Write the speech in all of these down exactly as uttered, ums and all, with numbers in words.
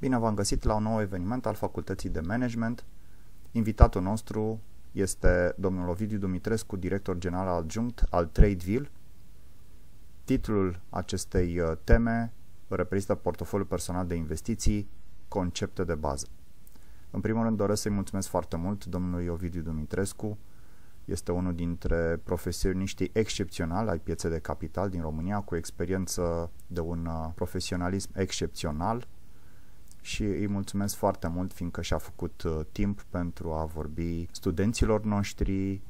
Bine v-am găsit la un nou eveniment al Facultății de Management. Invitatul nostru este domnul Ovidiu Dumitrescu, director general adjunct al Tradeville. Titlul acestei teme reprezintă portofoliul personal de investiții, concepte de bază. În primul rând doresc să-i mulțumesc foarte mult domnului Ovidiu Dumitrescu. Este unul dintre profesioniștii excepționali ai pieței de capital din România, cu experiență de un profesionalism excepțional, și îi mulțumesc foarte mult fiindcă și-a făcut timp pentru a vorbi studenților noștri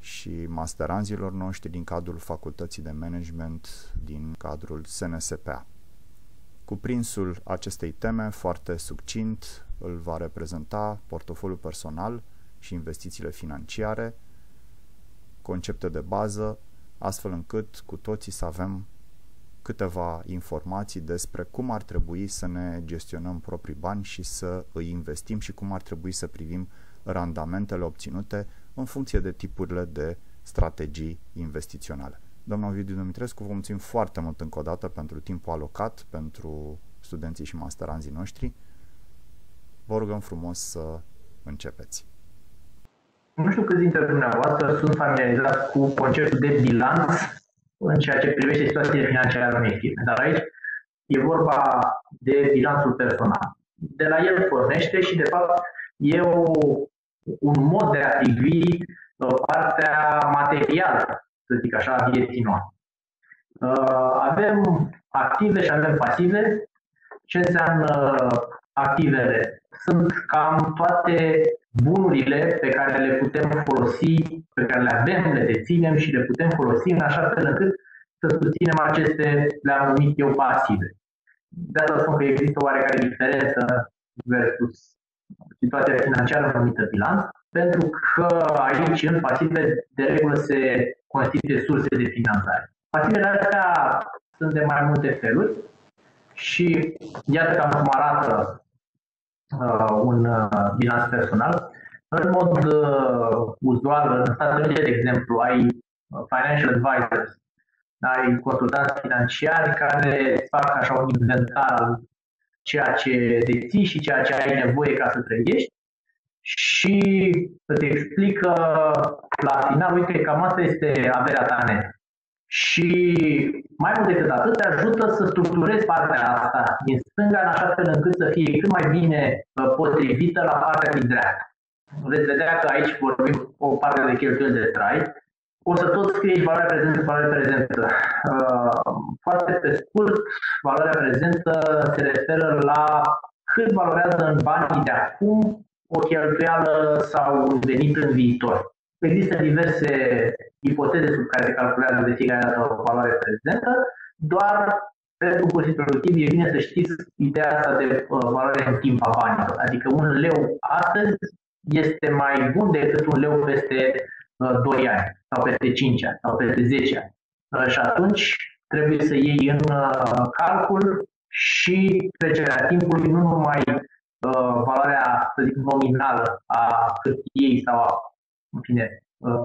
și masteranzilor noștri din cadrul Facultății de Management din cadrul S N S P A. Cuprinsul acestei teme, foarte succint, îl va reprezenta portofoliul personal și investițiile financiare, concepte de bază, astfel încât cu toții să avem câteva informații despre cum ar trebui să ne gestionăm proprii bani și să îi investim și cum ar trebui să privim randamentele obținute în funcție de tipurile de strategii investiționale. Domnul Ovidiu Dumitrescu, vă mulțumim foarte mult încă o dată pentru timpul alocat pentru studenții și masteranzii noștri. Vă rugăm frumos să începeți. Nu știu câți dintre dumneavoastră sunt familiarizați cu conceptul de bilanț în ceea ce privește situația financiară a unei firme, dar aici e vorba de bilanțul personal. De la el pornește și, de fapt, e o, un mod de a privi partea materială, să zic așa, a vieții noastre. Avem active și avem pasive. Ce înseamnă activele? Sunt cam toate bunurile pe care le putem folosi, pe care le avem, le deținem și le putem folosi în așa fel încât să susținem aceste, le-am numit eu, pasive. De asta spun că există oarecare diferență versus situația financiară numită bilanț, pentru că aici, în pasive, de regulă se constituie surse de finanțare. Pasivele astea sunt de mai multe feluri și iată cam cum arată Uh, un uh, bilanț personal. În mod uh, uzual, în Statele Unite, de exemplu, ai financial advisors, ai consultanți financiari care fac așa un inventar al ceea ce deții și ceea ce ai nevoie ca să trăiești și îți explică la final, uite, cam asta este averea ta netă. Și mai mult decât atât, te ajută să structurezi partea asta din stânga, în așa fel încât să fie cât mai bine potrivită la partea din dreapta. Veți vedea că aici vorbim o parte de cheltuieli de trai. O să tot scrieți valoarea prezentă, valoarea prezentă. Foarte pe scurt, valoarea prezentă se referă la cât valorează în banii de acum o cheltuială sau un venit în viitor. Există diverse ipoteze sub care se calculează de fiecare dată o valoare prezentă, doar pentru cursul productiv e bine să știți ideea asta de valoare în timp a banilor. Adică un leu astăzi este mai bun decât un leu peste doi ani, sau peste cinci ani, sau peste zece ani. Și atunci trebuie să iei în calcul și trecerea timpului, nu numai valoarea, să zic, nominală a hârtiei sau a, în fine,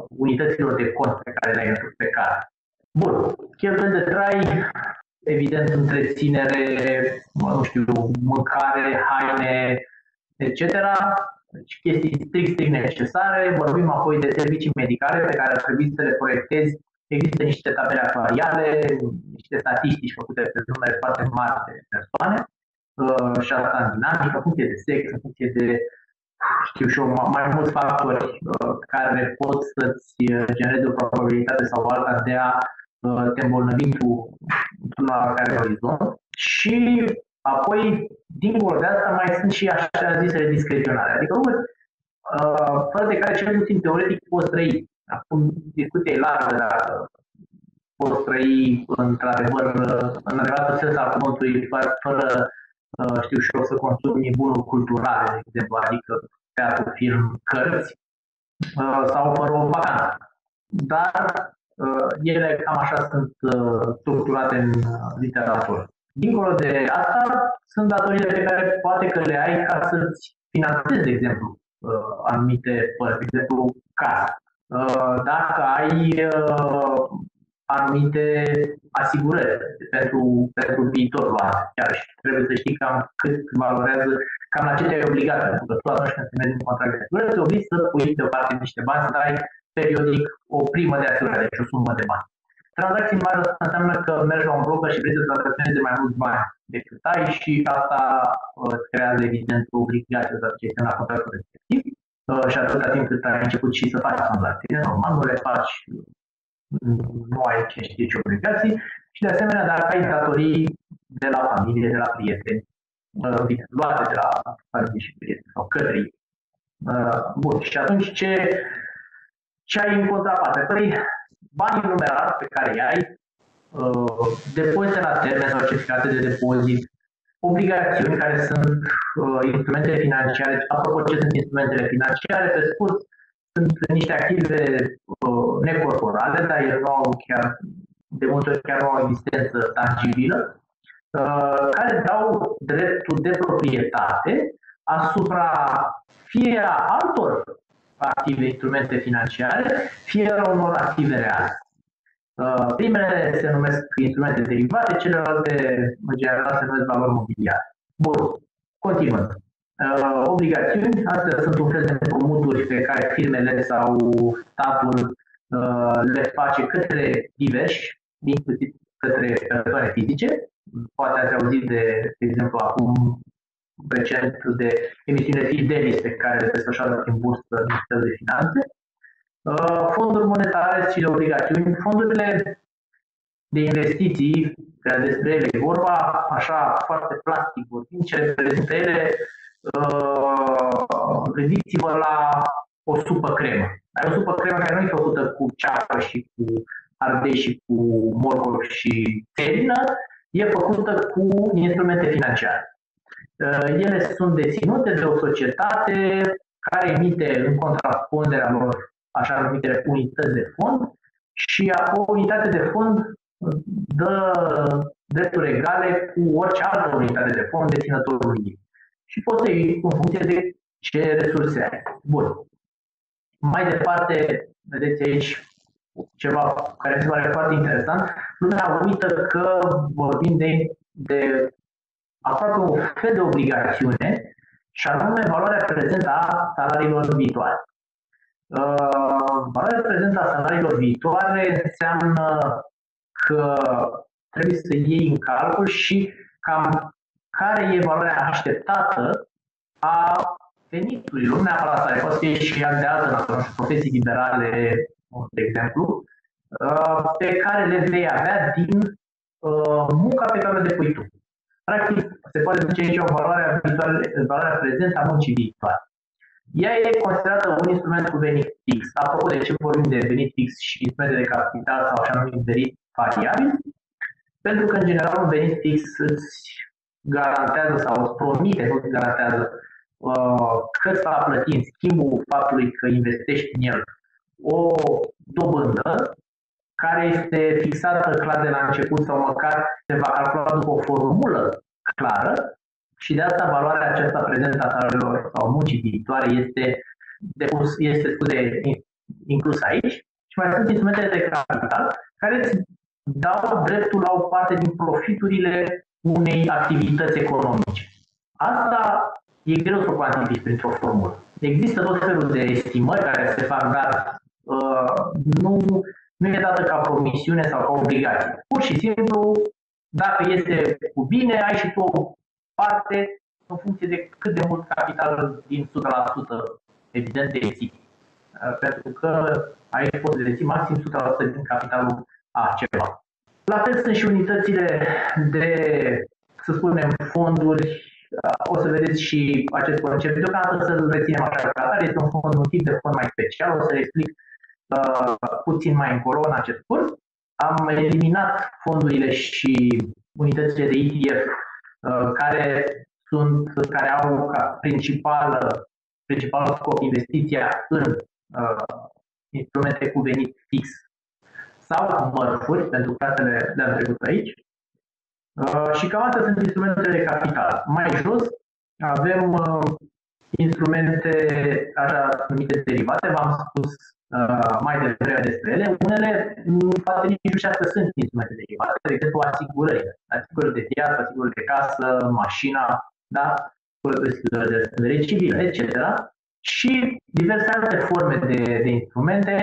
unităților de cont pe care le-ai întrupecat. Bun, cheltuieli de trai, evident, întreținere, nu știu, mâncare, haine, et cetera. Deci chestii strict, strict necesare. Vorbim apoi de servicii medicale pe care ar trebui să le proiectezi. Există niște tabele actuariale, niște statistici făcute pe numere foarte mari de persoane și asta în dinamică, în funcție de sex, în funcție de, știu și eu, mai mulți factori uh, care pot să-ți genereze o probabilitate sau alta de a uh, te îmbolnăvi cu la care orizont. Și apoi, dincolo de asta, mai sunt și așa zisele discreționare. Adică, uh, fără de care cel puțin teoretic poți trăi. Acum discuția e largă, dar poți trăi într-adevăr în adevăratul sens al cuvântului, fără Uh, știu și eu, să consumi bunuri culturale, de exemplu, adică teatru, film, cărți, uh, sau fără o vacanță. Dar uh, ele cam așa sunt uh, structurate în literatură. Dincolo de asta, sunt datorile pe care poate că le ai ca să-ți finanțezi, de exemplu, uh, anumite părți, de exemplu, casă. Uh, dacă ai uh, anumite asigurări pentru, pentru viitorul an. Chiar și trebuie să știi cam cât valorează, cam la ce te-ai obligat, pentru că tu atunci când te mergi în contract de asigurare, te obligi să pui deoparte niște bani, să dai periodic o primă de asigurare, deci o sumă de bani. Tranzacții mari înseamnă că mergi la un broker și vrei să tranzacționezi de mai mulți bani decât ai și asta uh, creează evident o obligație de acțiune la contractul respectiv uh, și atâta timp cât ai început și să faci tranzacții. Normal, nu le faci, nu ai ce știi ce obligații și de asemenea dacă ai datorii de la familie, de la prieteni, uh, bine, luate de la familie și prieteni sau către ei. Uh, bun, și atunci ce, ce ai în contraparte? Păi, banii numerari pe care i-ai, uh, depozite la termen sau certificate de depozit, obligațiuni care sunt uh, instrumente financiare. Apropo, ce sunt instrumentele financiare? Pe scurt, sunt niște active uh, necorporale, dar ele nu au chiar, de multe ori chiar nu au existență tangibilă, uh, care dau dreptul de proprietate asupra fie a altor active, instrumente financiare, fie la unor active reale. Uh, primele se numesc instrumente derivate, celelalte, în general, se numesc valori mobiliare. Bun, continuăm. Uh, obligațiuni, astea sunt un fel de împrumuturi pe care firmele sau statul uh, le face către diversi, inclusiv către persoane fizice. Poate ați auzit de, de exemplu, acum recent de emisiune FIDENIS pe care le desfășoară prin bursă Ministerul de Finanțe, fonduri monetare și obligațiuni, fondurile de investiții, că despre ele e vorba, așa foarte plastic vorbind, ce reprezintă ele, gândiți-vă la o supă cremă. Dar o supă cremă care nu e făcută cu ceapă și cu ardei și cu morcov și țelină, e făcută cu instrumente financiare. Ele sunt deținute de o societate care emite în contraponderea lor așa numitele unități de fond și o unitate de fond dă drepturi egale cu orice altă unitate de fond deținătorul ei. Și poți să iei în funcție de ce resurse ai. Bun. Mai departe, vedeți aici ceva care mi se pare foarte interesant. Lumea uită că vorbim de, de aproape un fel de obligațiune și anume valoarea prezentă a salariilor viitoare. Uh, valoarea prezentă a salariilor viitoare înseamnă că trebuie să iei în calcul și cam care e valoarea așteptată a veniturilor, nu neapărat salarii, poate fi și de altă profesii liberale, de exemplu, uh, pe care le vei avea din uh, munca pe care o depui tu. Practic, se poate zice aici o valoare valoarea prezentă a muncii viitoare. Ea e considerată un instrument cu venit fix. Apropo de ce vorbim de venit fix și instrumente de capital sau așa numit venit variabil, pentru că, în general, un venit fix îți garantează sau îți promite, nu îți garantează, uh, că îți va plăti în schimbul faptului că investești în el o dobândă care este fixată clar de la început sau măcar se va calcula după o formulă clară și de asta valoarea aceasta prezentă a salariilor sau muncii viitoare este, depus, este scuze, inclus aici și mai sunt instrumentele de capital care îți dau dreptul la o parte din profiturile unei activități economice. Asta e greu să o cuantifici printr-o formulă. Există tot felul de estimări care se fac, dar uh, nu... nu e dată ca promisiune sau ca obligație. Pur și simplu, dacă este cu bine, ai și tu o parte în funcție de cât de mult capital din o sută la sută, evident, deții. Pentru că aici poți să deții maxim o sută la sută din capitalul a ceva. La fel sunt și unitățile de, să spunem, fonduri. O să vedeți și acest concept. Deocamdată să-l reținem așa ca atare. Este un fond, un tip de fond mai special. O să-l explic Uh, puțin mai încolo în acest curs. Am eliminat fondurile și unitățile de E T F uh, care, sunt, care au ca principal, principal scop investiția în uh, instrumente cu venit fix sau mărfuri, pentru că astele le-am trecut aici. Uh, și cam astea sunt instrumentele de capital. Mai jos avem uh, instrumente așa numite derivate, v-am spus uh, mai devreme despre ele, unele poate nici nu știa că sunt instrumente de evaluare, de exemplu asigurările, asigurări de viață, asigurări de casă, mașina, da? Asigurări de răspundere civilă, et cetera. Și diverse alte forme de, de instrumente.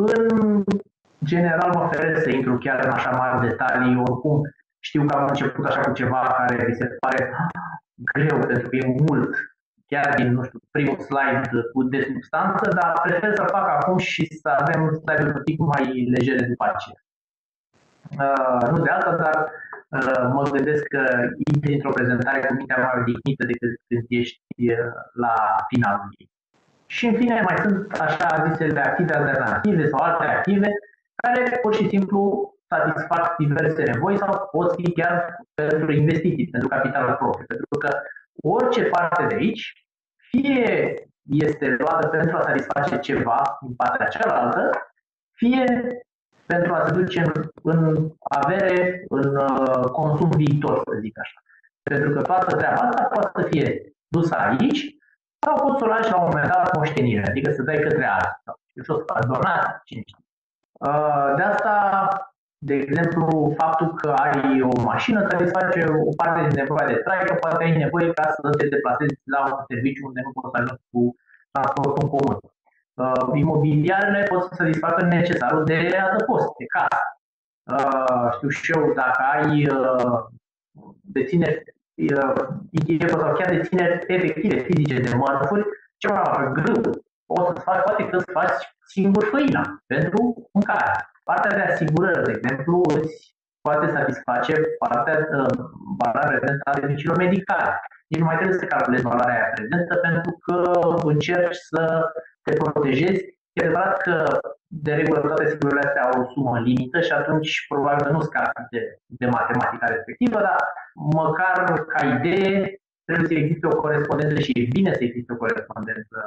În general, mă feresc să intru chiar în așa mari detalii, oricum știu că am început așa cu ceva care vi se pare greu, pentru că e mult, chiar din, nu știu, primul slide cu de substanță, dar prefer să fac acum și să avem un slide un pic mai legere după aceea. Uh, nu de alta, dar uh, mă gândesc că intri într-o prezentare cu mintea mai odihnită decât când ești la finalul ei. Și în fine mai sunt așa zisele active alternative sau alte active care pur și simplu satisfac diverse nevoi sau pot fi chiar pentru investiții, pentru capitalul propriu. Pentru că orice parte de aici, fie este luată pentru a satisface ceva din partea cealaltă, fie pentru a se duce în, în avere, în uh, consum viitor, să zic așa. Pentru că toată treaba asta poate să fie dusă aici sau poți să o lași la un moment dat moștenire, adică să dai către alții sau o să donați, cine știe. Uh, de asta, de exemplu, faptul că ai o mașină satisface o parte din nevoia de trai, că poate ai nevoie ca să te deplasezi la un serviciu unde nu poți ajunge cu transportul comun. Uh, imobiliarele pot să satisfacă necesarul de adăpost, de casă. Uh, știu și eu, dacă ai uh, dețineri, uh, sau chiar dețineri efective, fizice, de mărfuri, ceva mai greu, o să-ți faci, poate că îți faci singur făina pentru mâncare. Partea de asigurări, de exemplu, îți poate satisface partea valoarea uh, prezentă a serviciilor medicale. Nici nu mai trebuie să calculezi valoarea aia prezentă pentru că încerci să te protejezi. E adevărat că, de regulă, toate asigurările astea au o sumă limită și atunci probabil că nu scapi de, de matematica respectivă, dar măcar ca idee trebuie să existe o corespondență și e bine să existe o corespondență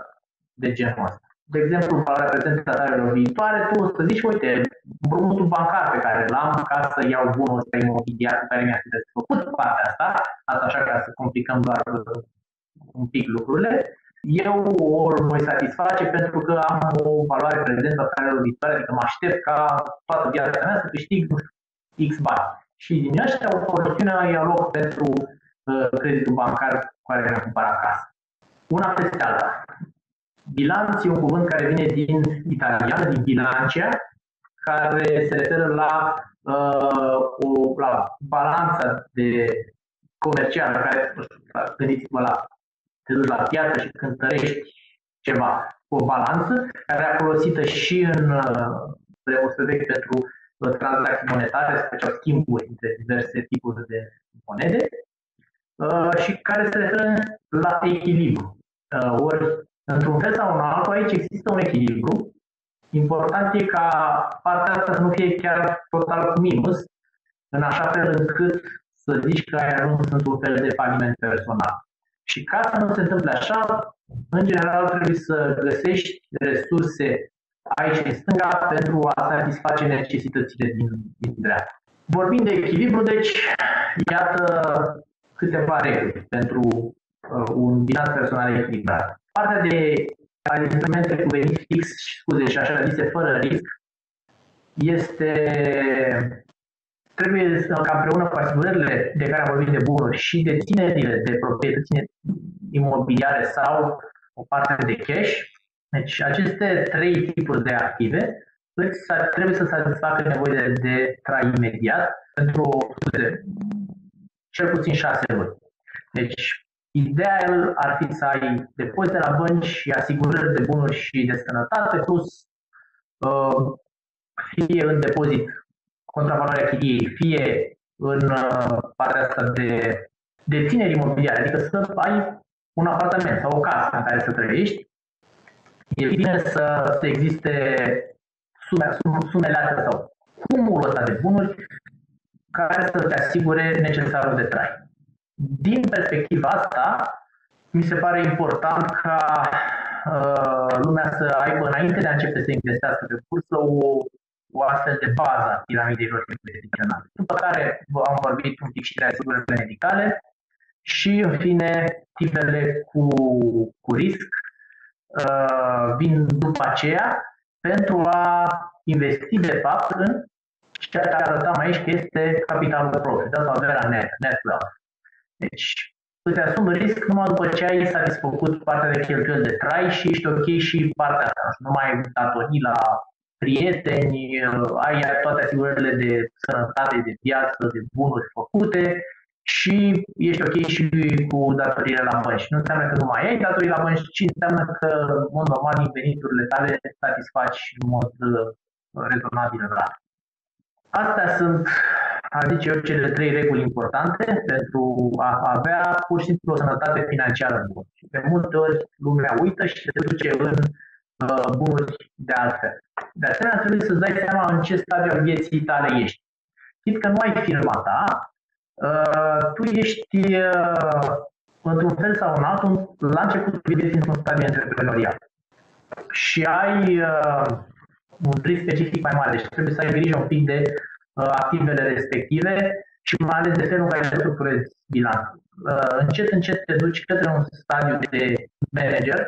de genul ăsta. De exemplu, valoarea prezentă a taxelor viitoare, tu o să zici, uite, împrumutul bancar pe care l-am ca să iau bunul ăsta imobiliar pe care mi-a făcut partea asta, asta așa ca să complicăm doar un pic lucrurile, eu o voi satisface pentru că am o valoare prezentă a taxelor viitoare, adică mă aștept ca toată viața mea să câștig, nu știu, X bani. Și din ăștia o porțiune îi aloc pentru uh, creditul bancar cu care mi-am cumpărat acasă. Una peste alta. Bilanț e un cuvânt care vine din italiană, din bilancia, care se referă la, uh, o, la balanța de comercială, care, gândiți-vă la, te duci la piață și cântărești ceva cu o balanță, care era folosită și în preosăvec pentru tranzacții monetare, se făceau schimburi între diverse tipuri de monede, uh, și care se referă la echilibru. Uh, ori într-un fel sau în altul, aici există un echilibru. Important e ca partea asta să nu fie chiar total minus, în așa fel încât să zici că ai ajuns într-un fel de faliment personal. Și ca să nu se întâmple așa, în general trebuie să găsești resurse aici în stânga pentru a satisface necesitățile din, din dreapta. Vorbind de echilibru, deci, iată câteva reguli pentru uh, un bilanț personal echilibrat. Partea de alimentare cu venit fix, scuze, și așa zise, fără risc, este, trebuie să, ca împreună cu asigurările de care am vorbit de bunuri și de ținerile de proprietăți imobiliare sau o parte de cash, deci aceste trei tipuri de active trebuie să satisfacă nevoile de trai imediat pentru scuze, cel puțin șase luni. Deci, ideal ar fi să ai depozite la bănci și asigurări de bunuri și de sănătate, plus uh, fie în depozit contravaloarea chiriei, fie în uh, partea asta de dețineri imobiliare, adică să ai un apartament sau o casă în care să trăiești. E bine să, să existe sume, sumele astea sau cumulul ăsta de bunuri care să te asigure necesarul de trai. Din perspectiva asta, mi se pare important ca uh, lumea să aibă, înainte de a începe să investească pe bursă, o, o astfel de bază a piramidei lor investiționale. După care am vorbit un pic și de asigurările medicale și, în fine, tipele cu, cu risc uh, vin după aceea pentru a investi, de fapt, în ceea ce arătam aici, că este capitalul de profit, da? Sau averea net, net wealth. Deci, îți asumi risc numai după ce ai satisfăcut partea de cheltuieli de trai și ești ok și partea ta. Nu mai ai datorii la prieteni, ai toate asigurările de sănătate, de viață, de bunuri făcute și ești ok și cu datoriile la bănci. Nu înseamnă că nu mai ai datorii la bănci, ci înseamnă că, în mod normal, din veniturile tale satisfaci în mod rezonabil rar. Astea sunt, aș zice eu, cele trei reguli importante pentru a avea pur și simplu o sănătate financiară bună. De multe ori lumea uită și se duce în uh, bunuri de altfel. De asemenea, trebuie să-ți dai seama în ce stadiu al vieții tale ești. Chit că nu ai firma ta, uh, tu ești, uh, într-un fel sau în altul, la începutul vieții într-un stadiu antreprenorial. Și ai uh, un risc specific mai mare, deci trebuie să ai grijă un pic de uh, activele respective și mai ales de felul în care structurezi bilanțul. Uh, încet, încet te duci către un stadiu de manager,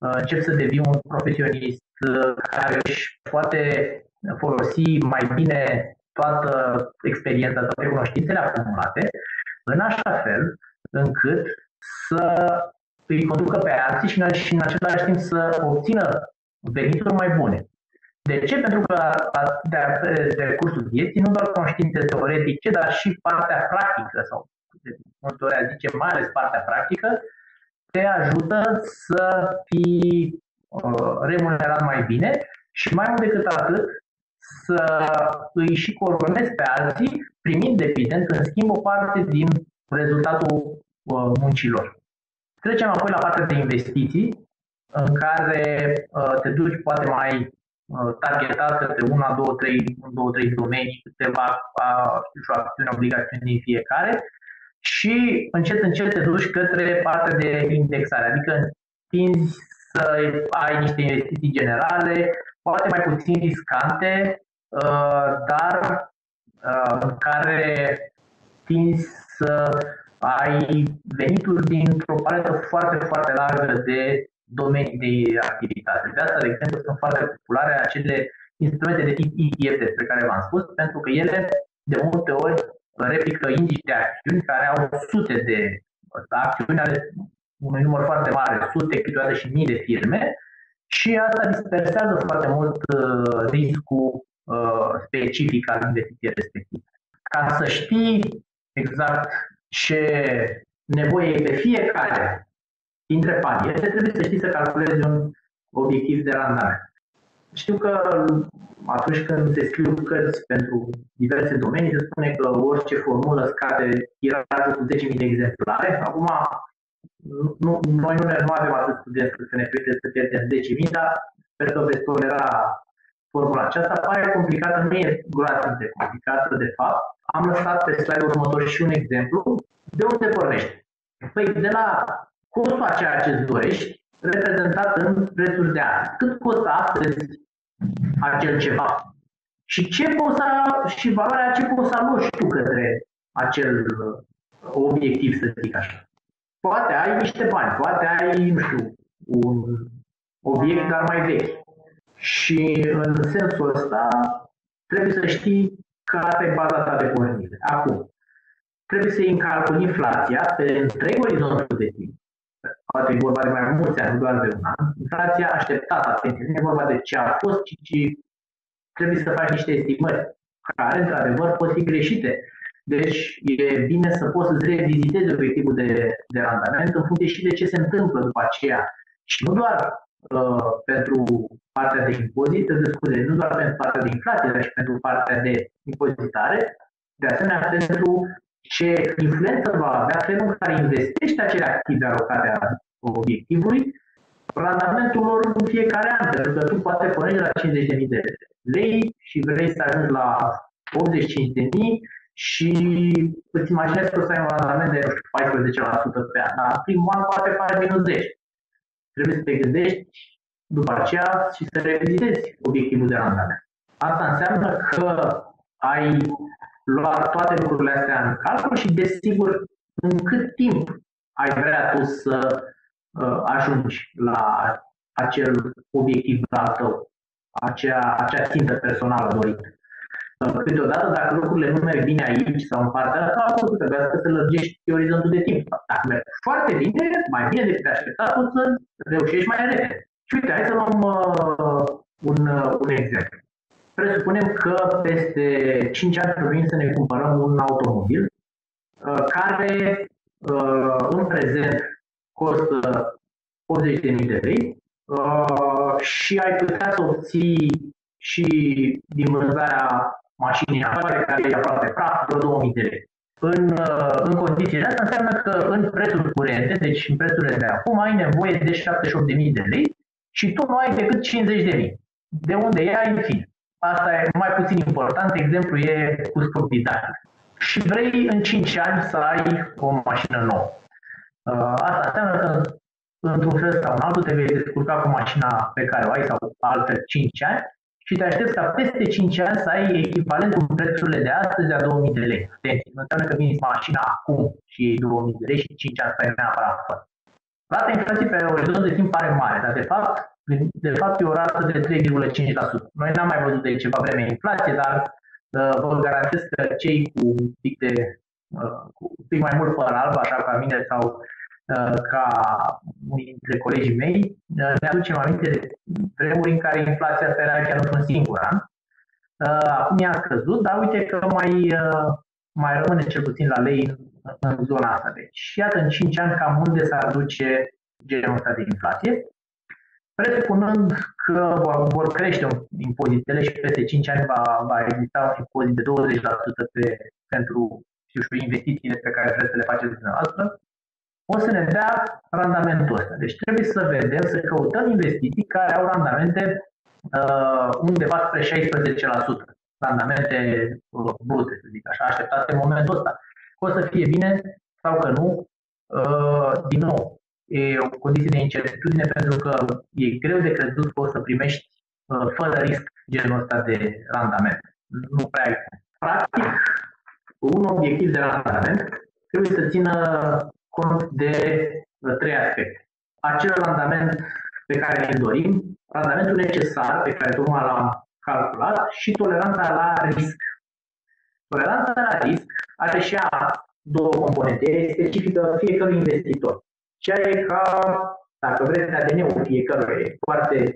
uh, începi să devii un profesionist uh, care își poate folosi mai bine toată experiența, toate cunoștințele acumulate, în așa fel încât să îi conducă pe alții și, și în același timp să obțină venituri mai bune. De ce? Pentru că de-a cursul vieții, nu doar conștiințe teoretice, dar și partea practică, sau de multe ori zice, mai ales partea practică, te ajută să fii uh, remunerat mai bine și mai mult decât atât să îi și coronezi pe alții, primind, evident, în schimb, o parte din rezultatul uh, muncilor. Trecem apoi la partea de investiții, în care uh, te duci poate mai targetat către una, două, trei, două, trei domenii, câteva acțiuni obligațiuni în fiecare și încet, încet te duci către partea de indexare, adică tinzi să ai niște investiții generale, poate mai puțin riscante, dar în care tinzi să ai venituri dintr-o paletă foarte, foarte largă de domenii de activitate. De asta, de exemplu, sunt foarte populare acele instrumente de tip E T F despre care v-am spus, pentru că ele, de multe ori, replică indici de acțiuni care au sute de acțiuni ale unui număr foarte mare, sute, câteodată și mii de firme, și asta dispersează foarte mult uh, riscul uh, specific al investiției respective. Ca să știi exact ce nevoie e de fiecare dintre banii, trebuie să știi să calculezi un obiectiv de randament. Știu că atunci când se scriu cărți pentru diverse domenii, se spune că orice formulă scade tirajul cu zece mii de exemplare. Acum, nu, noi nu, nu avem atât studenți să ne permite să pierdem zece mii, dar sper că veți tolera formula aceasta. Pare complicată, nu e groaznic de complicată, de fapt. Am lăsat pe slide-ul următor și un exemplu. De unde pornești? Păi de la costul a ceea ce îți dorești, reprezentat în prețuri de azi. Cât costă astăzi acel ceva? Și, ce poți să, și valoarea ce poți să aloci tu către acel obiectiv, să zic așa. Poate ai niște bani, poate ai, nu știu, un obiect, dar mai vechi. Și în sensul ăsta trebuie să știi care e baza ta de pornire. Acum, trebuie să-i încalculi inflația pe întreg orizontul de timp. Poate e vorba de mai mulți ani, doar de un an. Inflația așteptată, atenție, nu e vorba de ce a fost, ci, ci trebuie să faci niște estimări care, într-adevăr, pot fi greșite. Deci, e bine să poți să-ți revizitezi obiectivul de, de randament în funcție și de ce se întâmplă după aceea. Și nu doar uh, pentru partea de impozite, scuze, nu doar pentru partea de inflație, dar și pentru partea de impozitare, de asemenea pentru ce influență va avea felul în care investești acele active alocate a obiectivului, randamentul lor în fiecare an, pentru că tu poate pornești la cincizeci de mii de lei și vrei să ajungi la optzeci și cinci de mii și îți imaginezi că o să ai un randament de paisprezece la sută pe an, dar primul an poate pare minus zece la sută. Trebuie să te gândești după aceea și să revizitezi obiectivul de randament. Asta înseamnă că ai lua toate lucrurile astea în calcul și, desigur, în cât timp ai vrea tu să uh, ajungi la acel obiectiv al tău. acea, acea țintă personală dorită. Câteodată, dacă lucrurile nu merg bine aici sau în partea asta, atunci trebuie să lărgești orizontul de timp. Dacă merg foarte bine, mai bine decât așteptat, o să reușești mai repede. Și uite, hai să luăm uh, un, uh, un exemplu. Presupunem că peste cinci ani trebuie să ne cumpărăm un automobil uh, care uh, în prezent costă optzeci de mii de lei uh, și ai putea să obții și din vânzarea mașinii afară, care e aproape praf, vreo două mii de lei. În, în condițiile astea înseamnă că în prețul curente, deci în prețurile de acum, ai nevoie de șaptezeci și opt de mii de lei și tu nu ai decât cincizeci de mii. De unde ia, în fine. Asta e mai puțin important, exemplu e cu proprietate. Și vrei în cinci ani să ai o mașină nouă. Asta înseamnă că într-un fel sau în altul te vei descurca cu mașina pe care o ai sau alte cinci ani, și te aștepți ca peste cinci ani să ai echivalentul în prețurile de astăzi a două mii de lei. Deci, nu înseamnă că vinzi mașina acum și iei două mii de lei și cinci ani să ai neapărat fără. Rata inflației pe orizont de timp pare mare, dar de fapt, de fapt e o rată de trei virgulă cinci la sută. Noi n-am mai văzut de ceva vreme inflație, dar uh, vă garantez că cei cu un pic, de, uh, cu un pic mai mult fără alb, așa ca mine sau ca unii dintre colegii mei, ne aducem aminte de vremuri în care inflația asta era chiar într-un singur an. Acum ea a scăzut, dar uite că mai, mai rămâne cel puțin la lei în zona asta. Deci, iată, în cinci ani, cam unde s-ar duce genul ăsta de inflație, presupunând că vor crește impozitele și peste cinci ani va, va exista un impozit de douăzeci la sută pe, pentru știu, știu, investițiile pe care vreți să le faceți dumneavoastră, o să ne dea randamentul ăsta. Deci trebuie să vedem, să căutăm investiții care au randamente uh, undeva spre șaisprezece la sută, randamente uh, brute, să zic așa, așteptate în momentul ăsta. O să fie bine sau că nu, uh, din nou, e o condiție de incertitudine pentru că e greu de crezut că o să primești uh, fără risc genul ăsta de randament. Nu prea e. Practic, un obiectiv de randament trebuie să țină cont de trei aspecte. Acel randament pe care ne dorim, randamentul necesar pe care tocmai l-am calculat și toleranța la risc. Toleranța la risc are și ea două componente. E specifică fiecărui investitor. Ceea e ca, dacă vreți, A D N-ul fiecărui. E foarte...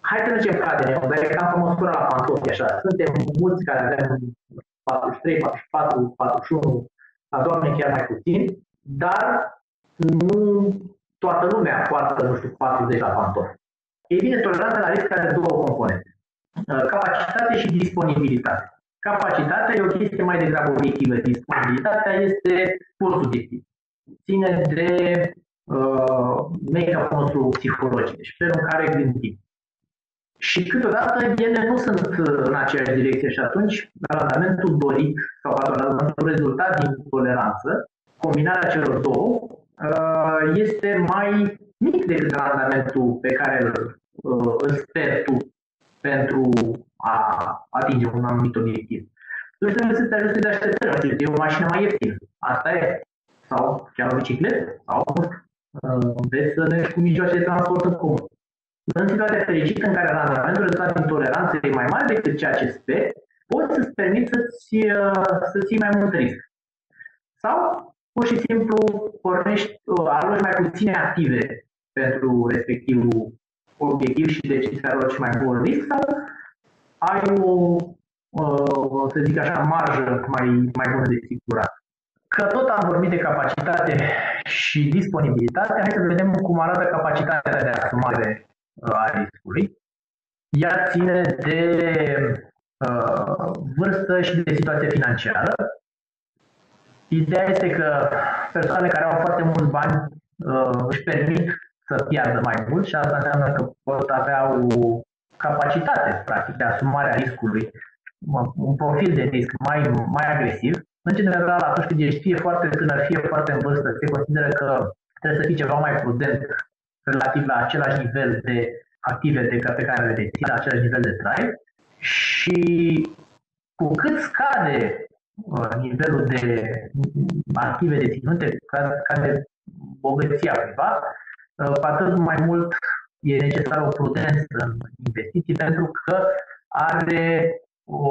Hai să zicem ca A D N-ul, dar e cam pe măsură la pantofi, așa. Suntem mulți care avem patruzeci și trei, patruzeci și patru, patruzeci și unu, la doamne chiar mai puțin, dar nu toată lumea poartă, nu știu, patruzeci la pantofi. Ei bine, toleranța la risc are două componente. Capacitate și disponibilitate. Capacitatea e o chestie mai degrabă obiectivă. Disponibilitatea este pur subiectiv. Ține de uh, make-up-ul nostru psihologic, deci felul în care gândim. Și câteodată ele nu sunt în aceeași direcție și atunci randamentul dorit sau randamentul rezultat din toleranță, combinarea celor două este mai mic decât randamentul pe care îl sper tu pentru a atinge un anumit obiectiv. Deci trebuie să te ajuți de așteptări, e o mașină mai ieftină, asta e, sau chiar o bicicletă, sau vezi să mergi cu mijloace de transport în comun. În situația fericită în care randamentul rezultat din toleranță e mai mare decât ceea ce speri, poți să-ți permiți să-ți, să-ți iei mai mult risc. Sau pur și simplu pornești, aloci mai puține active pentru respectivul obiectiv și deci să aloci mai mult risc sau ai o, să zic așa, marjă mai, mai bună de siguranță. Că tot am vorbit de capacitate și disponibilitate, hai să vedem cum arată capacitatea de asumare a riscului. Ea ține de uh, vârstă și de situație financiară. Ideea este că persoanele care au foarte mulți bani uh, își permit să piardă mai mult și asta înseamnă că pot avea o capacitate, practic, de asumare a riscului, un profil de risc mai, mai agresiv. În general, atunci când ești fie foarte tânăr, fie foarte în vârstă, se consideră că trebuie să fii ceva mai prudent relativ la același nivel de active pe care le deții, la același nivel de trai. Și cu cât scade nivelul de active deținute, care, care bogăția cuiva, cu atât mai mult e necesară o prudență în investiții pentru că are o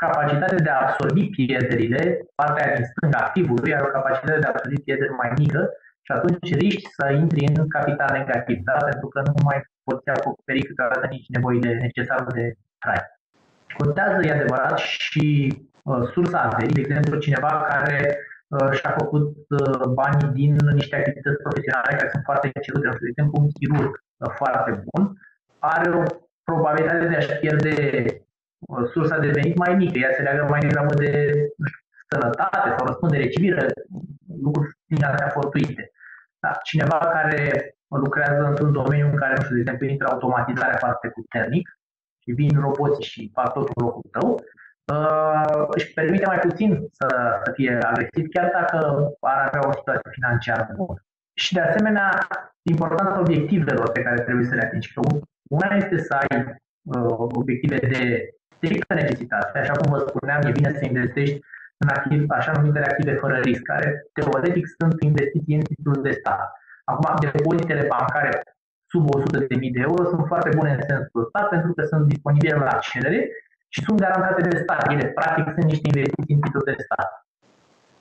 capacitate de a absorbi pierderile, partea din stânga activului are o capacitate de a absorbi pierderi mai mică și atunci riști să intri în capital negativ, da? Pentru că nu mai poți acoperi câteodată nici nevoile necesare de trai. Contează, e adevărat, și uh, sursa averii, de exemplu, cineva care uh, și-a făcut uh, banii din niște activități profesionale care sunt foarte cerute, de exemplu, un chirurg uh, foarte bun, are o probabilitate de a-și pierde uh, sursa de venit mai mică, ea se leagă mai degrabă de, nu știu, sănătate sau răspundere civilă, lucruri din astea fortuite. Dar cineva care lucrează într-un domeniu în care, nu știu, de exemplu, intră automatizarea foarte puternic, și vin roboții și fac totul în locul tău, uh, își permite mai puțin să, să fie agresiv, chiar dacă ar avea o situație financiară bună. Și de asemenea, importanța obiectivelor pe care trebuie să le atingi. Una este să ai uh, obiective de strictă necesitate. Așa cum vă spuneam, e bine să investești în activ, așa numitele active fără risc, care teoretic sunt investiții în titluri de stat. Acum, depozitele bancare sub o sută de mii de euro, sunt foarte bune în sensul ăsta pentru că sunt disponibile la cerere și sunt garantate de stat. Ele, practic, sunt niște investiții în titluri de stat.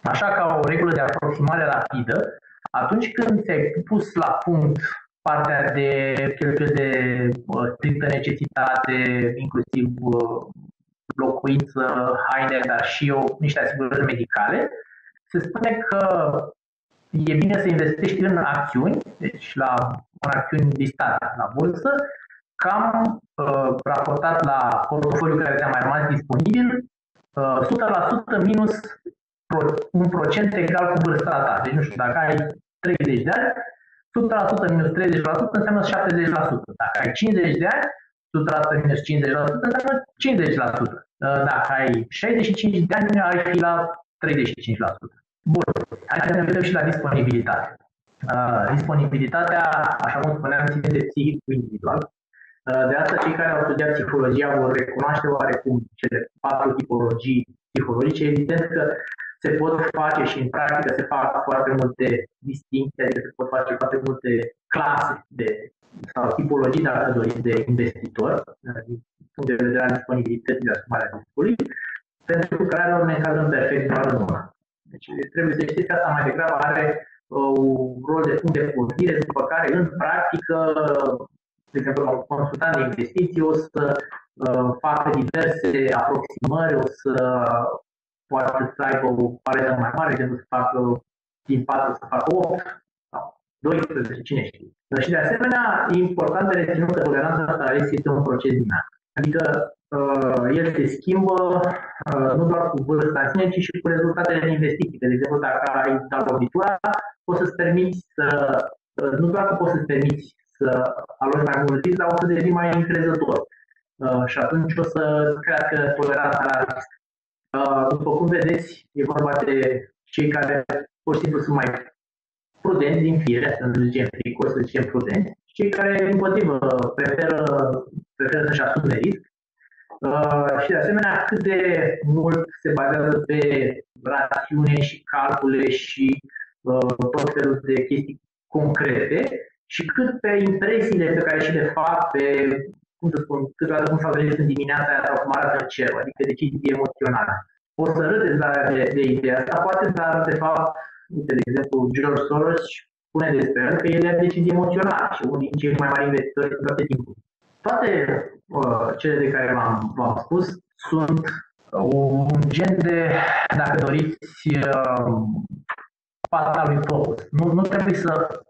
Așa, ca o regulă de aproximare rapidă, atunci când ți-ai pus la punct partea de cheltuieli de strictă necesitate, inclusiv locuință, haine, dar și eu, niște asigurări medicale, se spune că e bine să investești în acțiuni, deci la în acțiuni listate la bursă, cam uh, raportat la portofoliul care ți-a mai rămas disponibil, uh, o sută la sută minus pro, un procent egal cu vârsta ta. Deci, nu știu, dacă ai treizeci de ani, o sută la sută minus treizeci la sută înseamnă șaptezeci la sută. Dacă ai cincizeci de ani, o sută la sută minus cincizeci la sută înseamnă cincizeci la sută. Uh, dacă ai șaizeci și cinci de ani, ai fi la treizeci și cinci la sută. Bun, hai să ne vedem și la disponibilitate. Uh, disponibilitatea, așa cum spuneam, ține de psihicul individual. Uh, de asta, cei care au studiat psihologia vor recunoaște oarecum cele patru tipologii psihologice. Evident că se pot face și în practică se fac foarte multe distincții, adică se pot face foarte multe clase de, sau tipologii, dacă doriți, de investitori, din punct de vedere al disponibilității de asumarea riscului, pentru că are un caz perfect doar în una. Deci trebuie să știți că asta mai degrabă are un rol de punct de pornire, după care, în practică, de exemplu, la un consultant de investiții, o să uh, facă diverse aproximări, o să poate să aibă o paletă mai mare, de nu să facă din patru, să facă opt sau doisprezece, cine știe. Și, de asemenea, e important de reținut că toleranța asta la risc este un proces dinamic. Adică, uh, el se schimbă uh, nu doar cu vârsta în sine, ci și cu rezultatele de investiții. De exemplu, dacă ai dat lovitura, poți să-ți permiți să, nu doar că poți să-ți permiți să aloci mai mult risc, dar o să devii mai încrezător. Uh, și atunci o să crească toleranța la risc. Uh, după cum vedeți, e vorba de cei care, pur și simplu, sunt mai prudenți din fire, să nu zicem fricos, să zicem prudenți, și cei care, împotrivă, preferă, preferă să-și asume risc. Uh, și, de asemenea, cât de mult se bazează pe rațiune și calcule și tot felul de chestii concrete și cât pe impresiile pe care și le fac, pe, cum să spun, câteodată cum s-au venit în dimineața aia sau cum arată cerul, adică decizii emoționale. O să râdeți de, de ideea asta, poate, dar de fapt, uite, de exemplu, George Soros spune despre el că el ia decizii emoționale și unii din cei mai mari investitori în toate timpul. Toate uh, cele de care v-am, v-am spus sunt un gen de, dacă doriți, uh, partea lui focus. Nu, nu trebuie să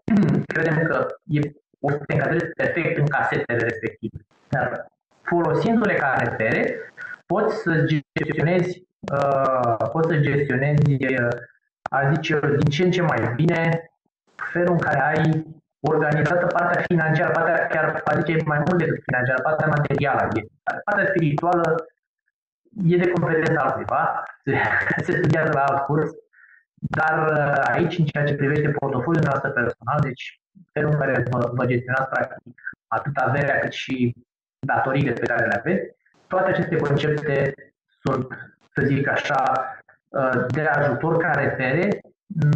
credem că e, o să te încadrezi perfect în casetele respective. Dar folosindu-le ca repere, poți să gestionezi, uh, poți să gestionezi, uh, a zice eu, din ce în ce mai bine felul în care ai organizată partea financiară, partea chiar, a zice, mai mult decât financiară, partea materială, partea spirituală e de competența altcuiva, se, se studiază la alt curs. Dar aici, în ceea ce privește portofoliul nostru personal, deci felul în care vă, vă gestionați practic atât averea cât și datoriile pe care le aveți, toate aceste concepte sunt, să zic așa, de ajutor ca repere,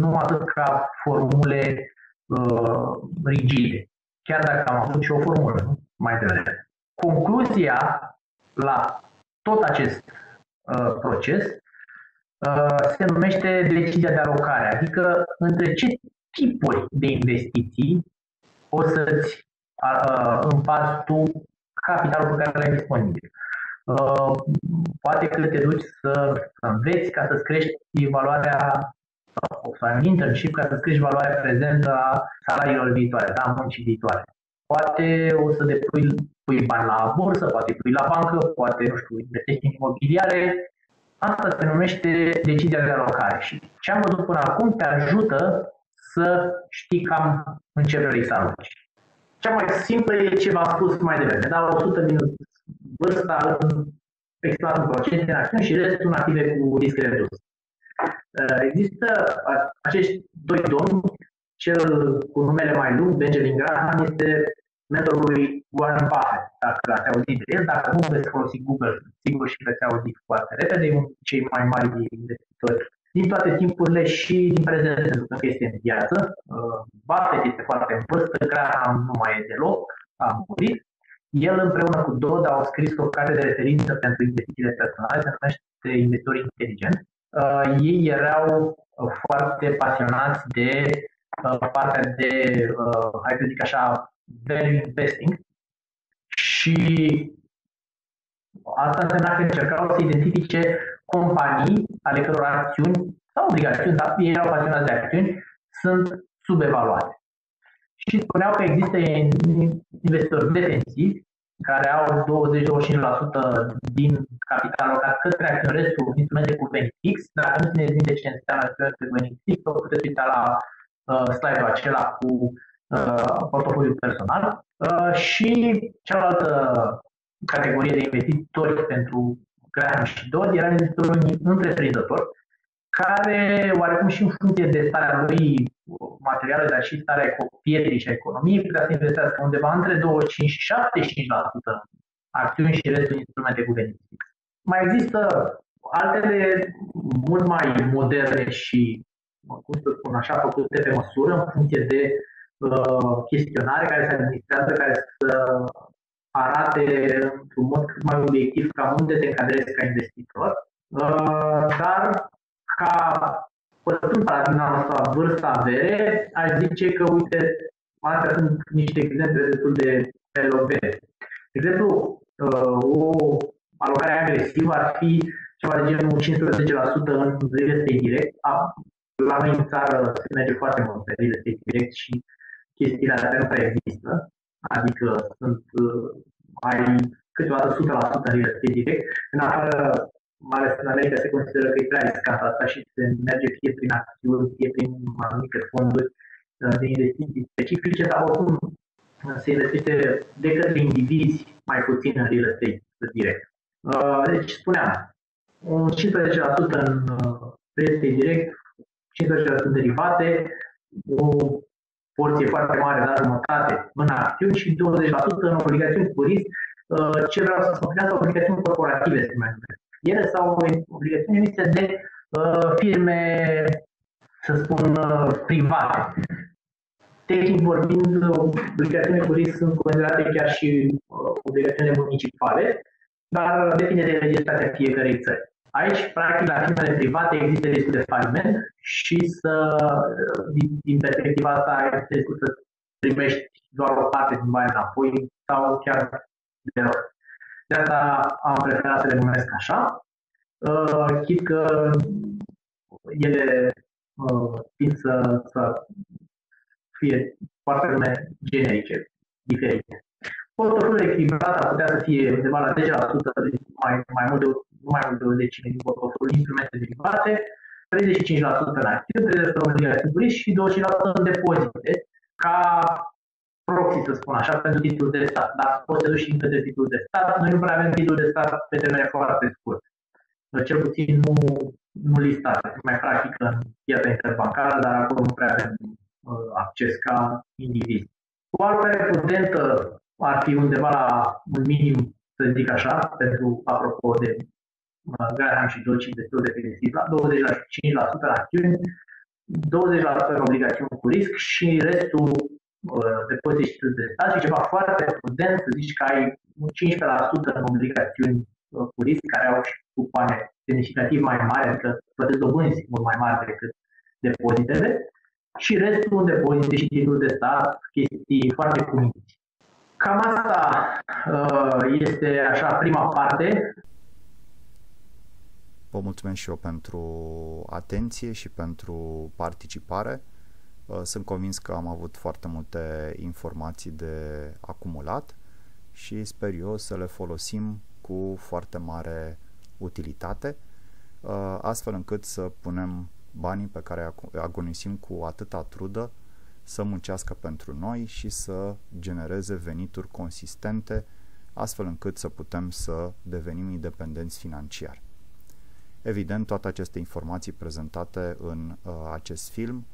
nu atât ca formule uh, rigide. chiar dacă am avut și o formulă mai devreme. Concluzia la tot acest uh, proces uh, se numește decizia de alocare, adică între ce tipuri de investiții o să-ți uh, împarți tu capitalul pe care l-ai disponibil. Uh, poate că te duci să înveți ca să-ți crești valoarea, sau să ai internship ca să-ți crești valoarea prezentă a salariilor viitoare, da, muncii viitoare. Poate o să depui pui bani la bursă, poate pui la bancă, poate, nu știu, investești în imobiliare. Asta se numește decizia de alocare și ce am văzut până acum te ajută să știi cam în ce vrei să aloci. Cea mai simplă e ce v-am spus mai devreme, dar o sută minute vârsta, exploat în procente, în acțiuni și restul în active cu risc redus. Există acești doi domni, cel cu numele mai lung, Benjamin Graham, este mentorul lui Warren Buffett, dacă l-ați auzit de el, dacă nu veți folosi Google, sigur și veți auzi foarte repede, e unul dintre cei mai mari investitori din toate timpurile și din prezent, pentru că este în viață. Buffett este foarte în vârstă, Graham nu mai e deloc, a murit. El împreună cu Dodd au scris o carte de referință pentru investițiile personale, se numește Investitorii Inteligenți. Uh, ei erau foarte pasionați de uh, partea de, uh, hai să zic așa, value investing și asta însemna că încercau să identifice companii ale căror acțiuni sau obligațiuni, dar ei erau pasionați de acțiuni, sunt subevaluate. Și spuneau că există investitori defensivi care au douăzeci la douăzeci și cinci la sută din capital alocat către acțiuni, restul instrumente cu venit fix. Dacă nu țineți minte ce înseamnă acțiuni cu venit fix, o puteți uita la uh, slide-ul acela cu uh, portofoliul personal. Uh, și cealaltă categorie de investitori pentru Graham și Dodd era investitorii întreprinzători, care oarecum și în funcție de starea lui materială, dar și starea pieței și a economiei, putea să investească undeva între douăzeci și cinci la sută și șaptezeci și cinci la sută acțiuni și restul instrumente cu venit. Mai există altele mult mai moderne și, cum să spun așa, făcute pe măsură, în funcție de uh, chestionare care se administrează, care să arate într-un mod cât mai obiectiv cam unde te încadrezi ca investitor, uh, dar ca păstrând paradigma asta vârstă-avere, aș zice că, uite, astea sunt niște exemple destul de elogvente. De exemplu, o alocare agresivă ar fi ceva de genul cincisprezece la sută în real direct. La noi în țară se merge foarte mult pe real direct și chestiile astea nu prea există, adică sunt ai câteodată sută la sută în real direct. În afară, mai ales în America, se consideră că e prea riscant asta și se merge fie prin acțiuni, fie prin anumite fonduri de investiții specifice, dar oricum se investește de către indivizi mai puțin în real estate direct. Deci, spuneam, cincisprezece la sută în real estate direct, cincisprezece la sută derivate, o porție foarte mare, dar jumătate în acțiuni și douăzeci la sută în obligațiuni cu risc. Ce vreau să spun, obligațiuni corporative se mai numesc. Ele sau obligațiuni emise de uh, firme, să spun, uh, private. Tehnic vorbind, obligațiunile cu risc sunt considerate chiar și uh, obligațiunile municipale, dar depinde de legislația fiecărei țări. Aici, practic, la firmele private există riscul de faliment și să, din, din perspectiva asta, există riscul să primești doar o parte din bani înapoi sau chiar de rău. De asta am preferat să le numesc așa, uh, chit că ele uh, tind să, să fie foarte nume generice, diferite. Portofoliul echilibrat ar putea să fie undeva la zece la sută, mai, mai mult de, nu mai mult de o decime din portofoliul instrumente derivate, treizeci și cinci la sută în acțiuni, treizeci la sută în obligațiuni și douăzeci la sută în depozite, ca proxy, să spun așa, pentru titlul de stat, dar poți să duci și către titlul de stat. Noi nu prea avem titlul de stat pe termen foarte scurt, cel puțin nu, nu listat, se mai practică în piața interbancară, dar acolo nu prea avem uh, acces ca indivizi. O alocare prudentă ar fi undeva la un minim, să zic așa, pentru, apropo de uh, Graham și Dodd, destul de definitiv, la douăzeci la cinci la sută acțiuni, douăzeci la sută în obligațiuni cu risc și restul de poziții de stat și ceva foarte prudent să zici că ai un cincisprezece la sută în obligațiuni cu risc care au și cupoane semnificativ mai mari, adică plătesc dobânzi mult mai mari decât depozitele, și restul în depozite și titluri de stat, chestii foarte cuminte. Cam asta este așa prima parte. Vă mulțumesc și eu pentru atenție și pentru participare. Sunt convins că am avut foarte multe informații de acumulat și sper eu să le folosim cu foarte mare utilitate, astfel încât să punem banii pe care îi agonisim cu atâta trudă să muncească pentru noi și să genereze venituri consistente, astfel încât să putem să devenim independenți financiar. Evident, toate aceste informații prezentate în uh, acest film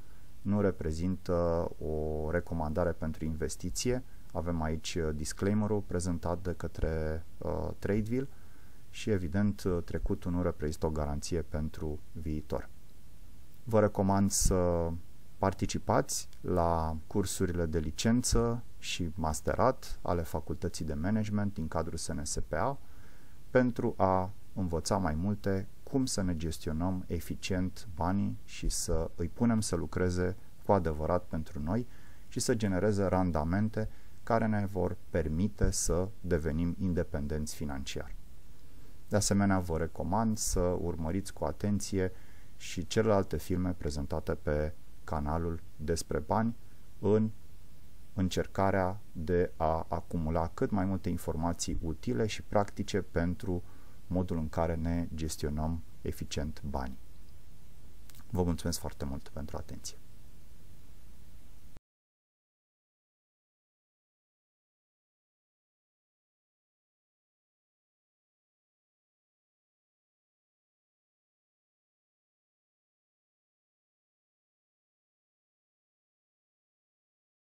nu reprezintă o recomandare pentru investiție. Avem aici disclaimer-ul prezentat de către uh, Tradeville și, evident, trecutul nu reprezintă o garanție pentru viitor. Vă recomand să participați la cursurile de licență și masterat ale Facultății de Management din cadrul S N S P A pentru a învăța mai multe cum să ne gestionăm eficient banii și să îi punem să lucreze cu adevărat pentru noi și să genereze randamente care ne vor permite să devenim independenți financiar. De asemenea, vă recomand să urmăriți cu atenție și celelalte filme prezentate pe canalul Despre Bani în încercarea de a acumula cât mai multe informații utile și practice pentru modul în care ne gestionăm eficient banii. Vă mulțumesc foarte mult pentru atenție!